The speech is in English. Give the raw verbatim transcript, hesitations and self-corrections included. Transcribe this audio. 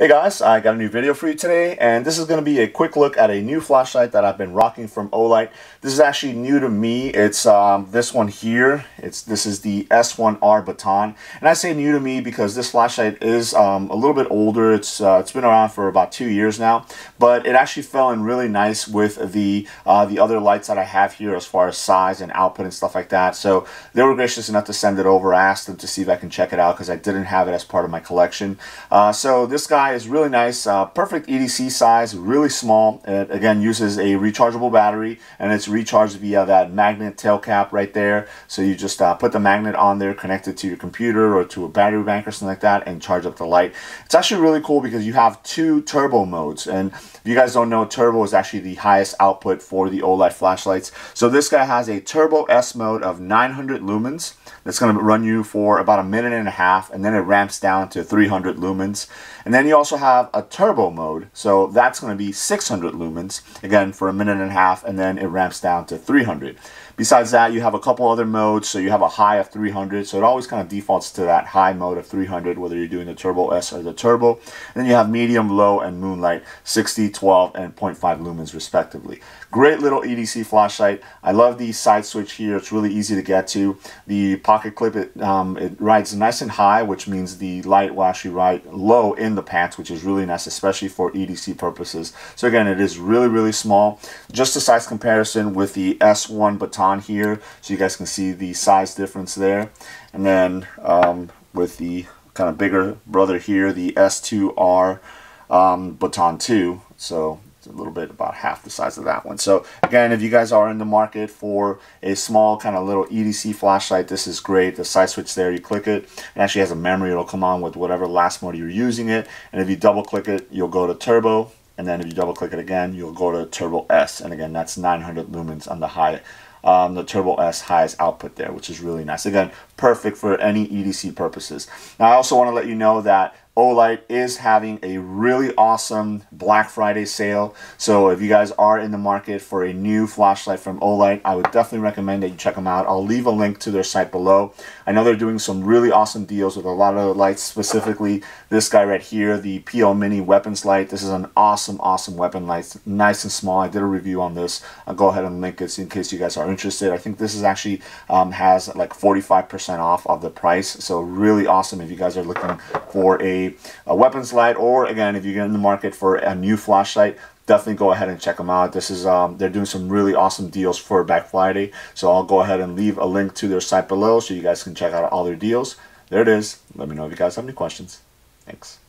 Hey guys, I got a new video for you today, and this is going to be a quick look at a new flashlight that I've been rocking from Olight. This is actually new to me. It's um, this one here. It's this is the S one R Baton, and I say new to me because this flashlight is um, a little bit older. It's uh, it's been around for about two years now, but it actually fell in really nice with the uh, the other lights that I have here as far as size and output and stuff like that. So they were gracious enough to send it over. I asked them to see if I can check it out because I didn't have it as part of my collection. Uh, so this guy is really nice, uh, perfect E D C size, really small. It again uses a rechargeable battery, and it's recharged via that magnet tail cap right there. So you just uh, put the magnet on there, connect it to your computer or to a battery bank or something like that, and charge up the light. It's actually really cool because you have two turbo modes, and if you guys don't know, turbo is actually the highest output for the Olight flashlights. So this guy has a turbo S mode of nine hundred lumens. That's going to run you for about a minute and a half, and then it ramps down to three hundred lumens. And then you also have a turbo mode, so that's going to be six hundred lumens, again for a minute and a half, and then it ramps down to three hundred. Besides that, you have a couple other modes, so you have a high of three hundred, so it always kind of defaults to that high mode of three hundred, whether you're doing the turbo S or the turbo. And then you have medium, low, and moonlight, sixty, twelve, and zero point five lumens respectively. Great little E D C flashlight. I love the side switch here. It's really easy to get to. The pocket clip, it, um, it rides nice and high, which means the light will actually ride low in the pants, which is really nice, especially for E D C purposes. So again, it is really, really small. Just a size comparison with the S one Baton here, so you guys can see the size difference there. And then um, with the kind of bigger brother here, the S two R um, Baton two. So a little bit about half the size of that one. So again, if you guys are in the market for a small kind of little E D C flashlight, this is great. The side switch there, you click it, it actually has a memory. It'll come on with whatever last mode you're using it, and if you double click it, you'll go to turbo, and then if you double click it again, you'll go to turbo S, and again that's nine hundred lumens on the high, Um, the turbo S highest output there, which is really nice. Again, perfect for any E D C purposes. Now I also want to let you know that Olight is having a really awesome Black Friday sale, so if you guys are in the market for a new flashlight from Olight, I would definitely recommend that you check them out. I'll leave a link to their site below. I know they're doing some really awesome deals with a lot of the lights, specifically this guy right here, the P L Mini weapons light. This is an awesome awesome weapon light. It's nice and small. I did a review on this. I'll go ahead and link it in case you guys are interested. I think this is actually um, has like forty-five percent off of the price, so really awesome if you guys are looking for a, a weapons light, or again if you're in the market for a new flashlight, definitely go ahead and check them out. This is um, they're doing some really awesome deals for Black Friday, so I'll go ahead and leave a link to their site below so you guys can check out all their deals. There it is. Let me know if you guys have any questions. Thanks.